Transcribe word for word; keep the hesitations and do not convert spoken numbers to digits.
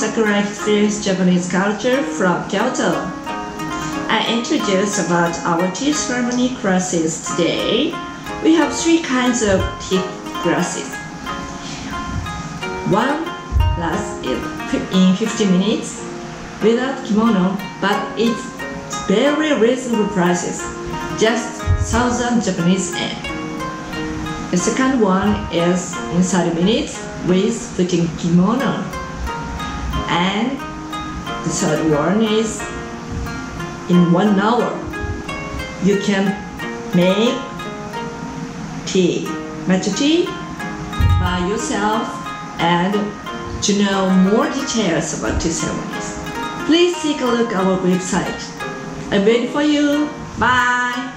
Sakura Experience Japanese Culture from Kyoto. I introduce about our tea ceremony classes today. We have three kinds of tea classes. One class is in fifty minutes without kimono, but it's very reasonable prices, just thousand Japanese yen. The second one is in thirty minutes with putting kimono, and the third one is in one hour. You can make tea, matcha tea, by yourself and to know more details about tea ceremonies. Please take a look at our website. I'm waiting for you. Bye!